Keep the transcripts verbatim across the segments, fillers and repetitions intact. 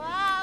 Wao,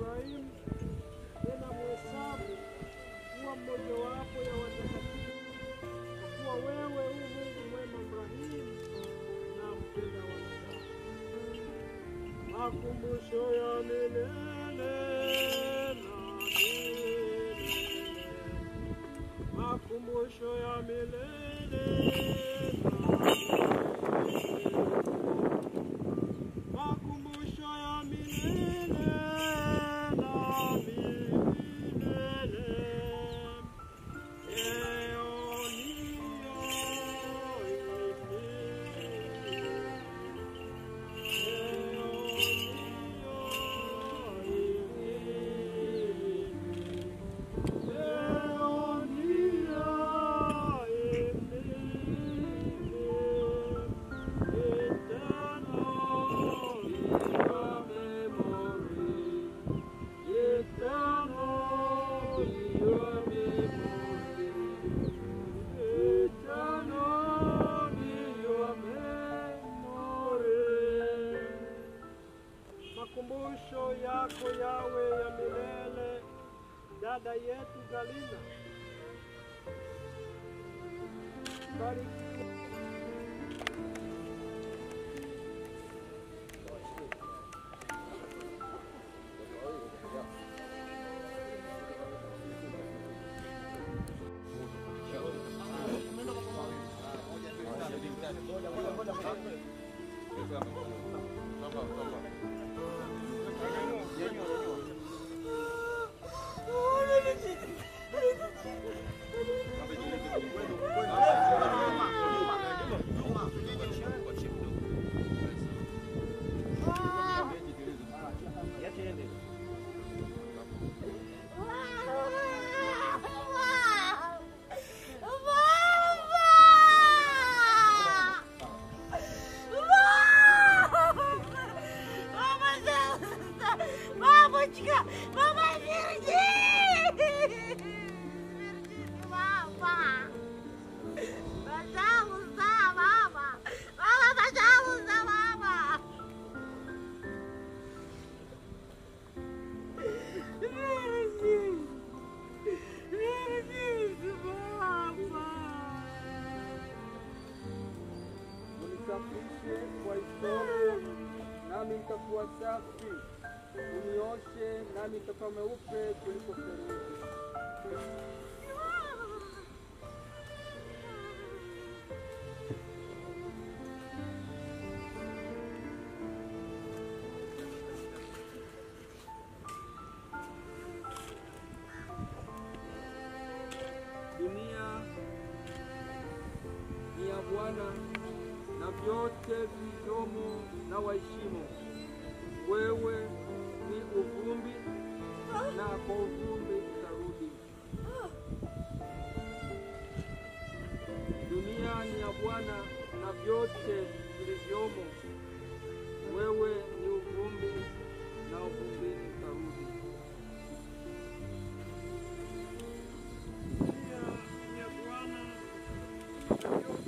Ibrahim tena mhesabu kuwa mmoja wapo ya watakatifu, kwa kuwa wewe u Mungu mwema mrehemu na mpenda wanadamu. Makumbusho ya milele na milele, makumbusho ya milele na milele. Makumbusho yako yawe ya milele, dada yetu Galina. Bariki. Nami nitakuwa safi, unioshe nami nitakuwa mweupe kuliko theluji. Dunia ni ya Bwana na vyote vilivyomo na waheshima. Wewe ni uvumbi na kwa uvumbi utarudi. Dunia ni ya Bwana na vyote vilivyomo. Wewe ni uvumbi na uvumbi utarudi. Dunia ni ya Bwana na vyote vilivyomo. Thank you.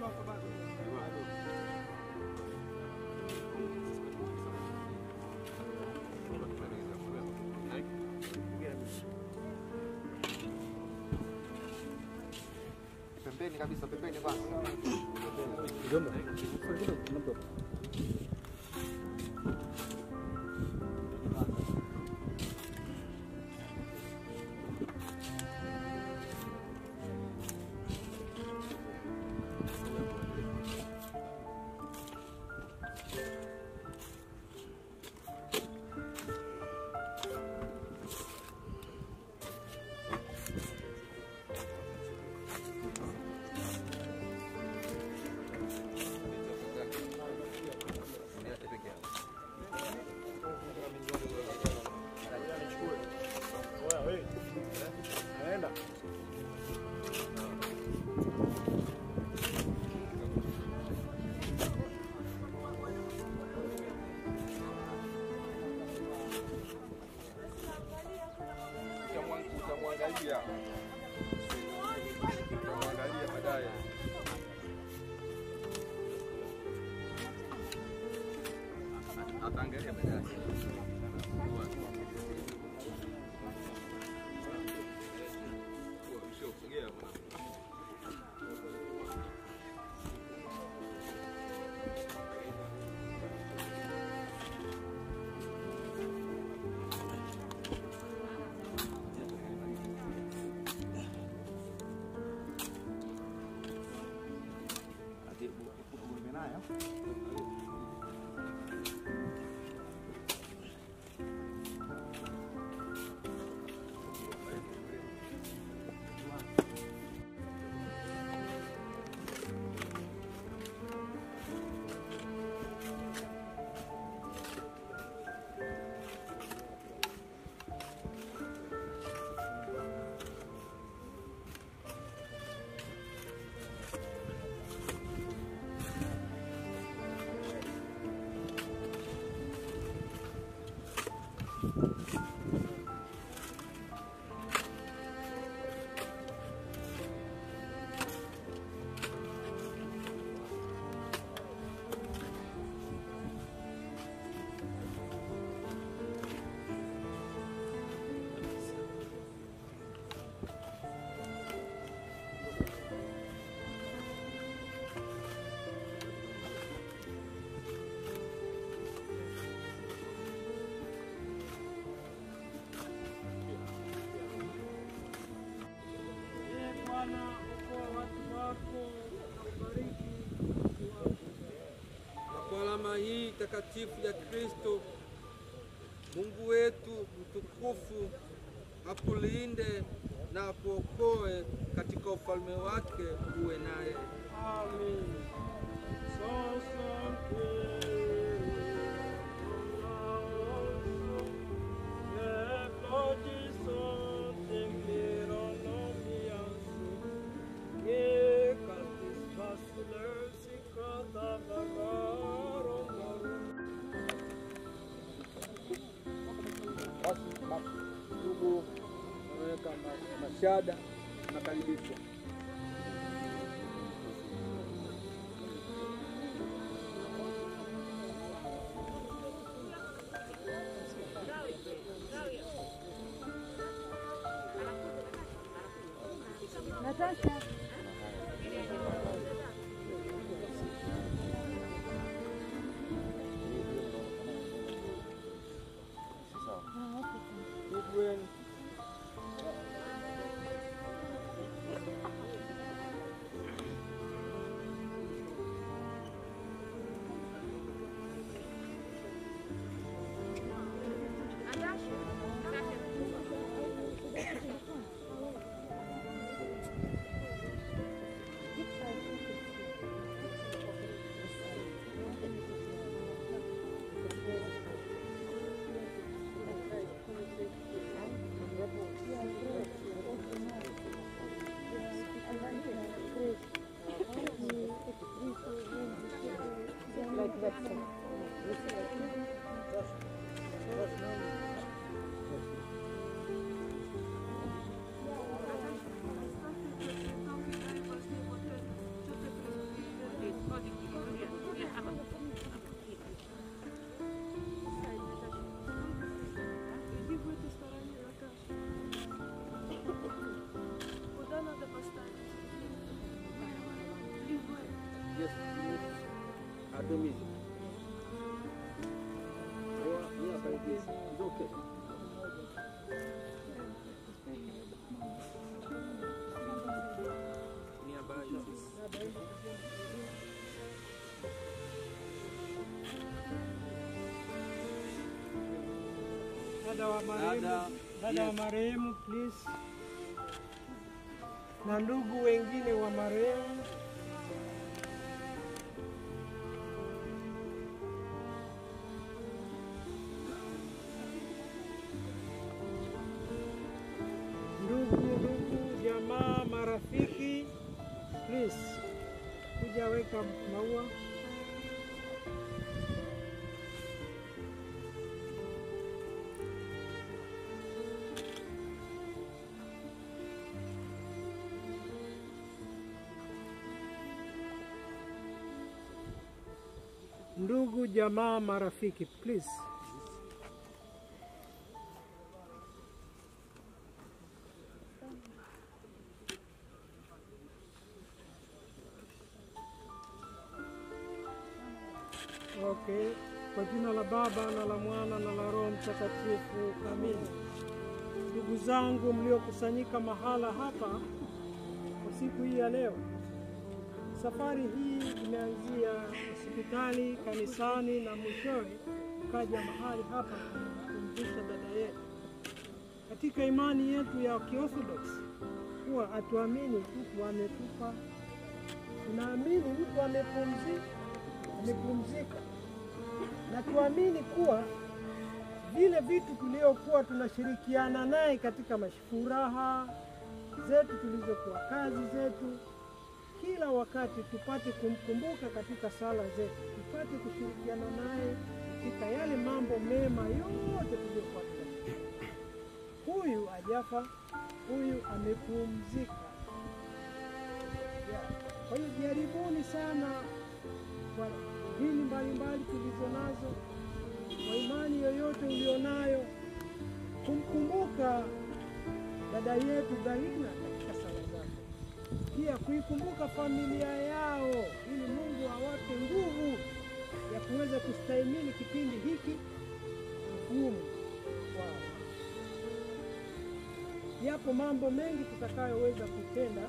Pembeni kabisa, pembeni basi. Jomba. Jomba. Hii takatifu ya Kristo, Mungu wetu mtukufu apulinde na apokoe katika ufalme wake, uwe naye. Amen. Ndugu naweka mashada na karibisha. Natasha. Thank you. the music. Or, yes, like this. It's okay. Dada Marehemu, dada wa marehemu, please. Na ndugu wengine wa marehemu. Ndugu, ndugu, jamaa, marafiki, please. Kuja weka maua. Ndugu, jamaa, marafiki, please. Okay. Kwa jina la Baba na la Mwana na la Roho Mtakatifu. Amen. Ndugu zangu mliokusanyika mahala hapa kwa siku hii ya leo. Safari hii imeanzia hospitali, kanisani na mwishowe kaja mahali hapa kumpisha dada yetu. Katika imani yetu ya Kiorthodox huwa atuamini mtu ametufa. Tunaamini mtu amepumzika, amepumzika. Na tuamini kuwa vile vitu tuliokuwa tunashirikiana naye katika mashifuraha zetu tulizokuwa kazi zetu, kila wakati tupate kumkumbuka katika sala zetu, tupate kushirikiana naye katika yale mambo mema yote tuliyokuwa tunafanya. Huyu hajafa, huyu amepumzika. Kwa hiyo jaribuni sana kwa dini mbalimbali tulizonazo, kwa imani yoyote ulionayo, kumkumbuka dada yetu Galina katika sala zake. Pia kuikumbuka familia yao ili Mungu awape nguvu ya kuweza kustahimili kipindi hiki ngumu. Wow. Yapo mambo mengi tutakayoweza kutenda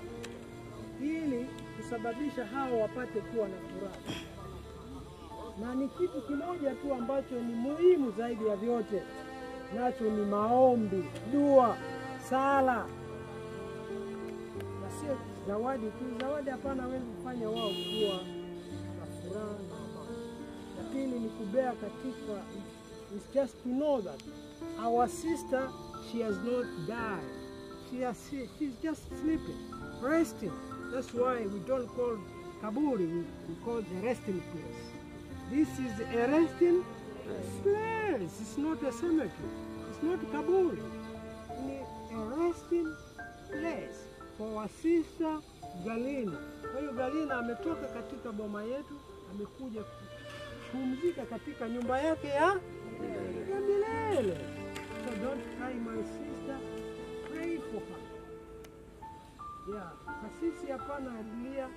ili kusababisha hao wapate kuwa na furaha. Na ni kitu kimoja tu ambacho ni muhimu zaidi ya vyote, nacho ni maombi, dua, sala. Sio zawadi tu, zawadi hapana hawezi kufanya wao kuwa na furaha na amani. Lakini ni kubea katika, it's just to know that our sister, she has not died. She has, she's just sleeping, resting. That's why we don't call kaburi, we, we call the resting place. This is a resting place. It's not a cemetery. It's not kaburi. It's a resting place. Kwa sister Galina. Kwa hiyo Galina ametoka katika boma yetu, amekuja kupumzika katika nyumba yake ya milele. So don't cry my sister, pray for her. Yeah, kasisi hapana alia,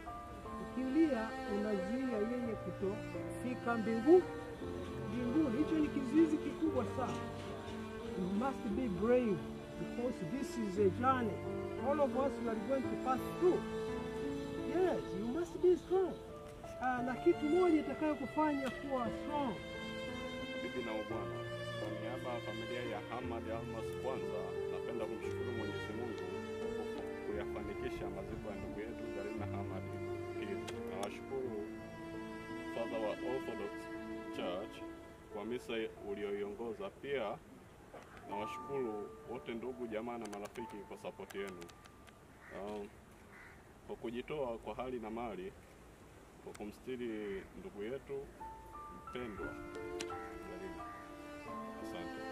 ukilia unazuia yeye kutofika mbingu. Mbinguni hicho ni kizuizi kikubwa sana. You must be brave because this is a journey. All of us we are going to pass through. Yes, you must be strong. Ah, na kitu moja itakayokufanya kuwa strong. Bibi na Bwana, kwa niaba ya familia ya Hamad Almas kwanza, napenda kumshukuru Mwenyezi Mungu kwa kuyafanikisha maziko ya ndugu yetu Galina Hamad. Na washukuru Father wa Orthodox Church kwa misa ulioiongoza. Pia na washukuru wote ndugu jamaa na marafiki kwa support yenu. Um, kwa kujitoa kwa hali na mali kwa kumstiri ndugu yetu mpendwa Galina. Asante.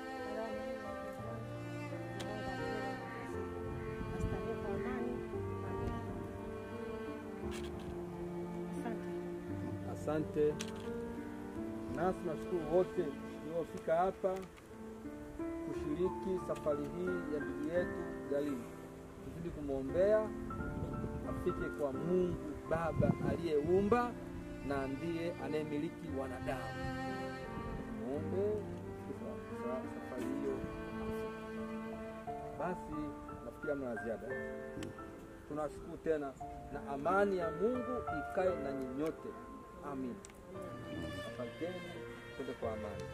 Asante. Nasi nashukuru wote waliofika hapa kushiriki safari hii ya ndugu yetu Galina. Tuzidi kumwombea afike kwa Mungu Baba aliyeumba na ndiye anayemiliki wanadamu. Mungu safari hiyo. Basi nafikiria mna ziada. Tunashukuru tena na amani ya Mungu ikae na nyinyote. Amin. Asanteni, twende kwa amani.